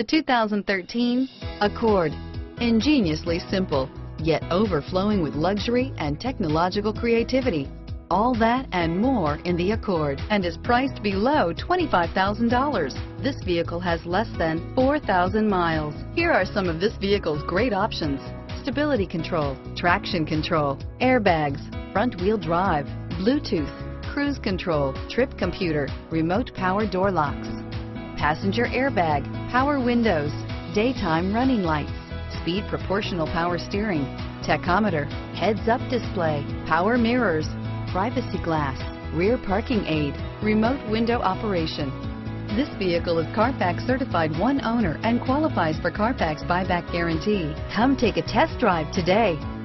The 2013 Accord. Ingeniously simple, yet overflowing with luxury and technological creativity. All that and more in the Accord, and is priced below $25,000. This vehicle has less than 4,000 miles. Here are some of this vehicle's great options: stability control, traction control, airbags, front-wheel drive, Bluetooth, cruise control, trip computer, remote power door locks, passenger airbag, power windows, daytime running lights, speed proportional power steering, tachometer, heads-up display, power mirrors, privacy glass, rear parking aid, remote window operation. This vehicle is Carfax certified one owner and qualifies for Carfax buyback guarantee. Come take a test drive today.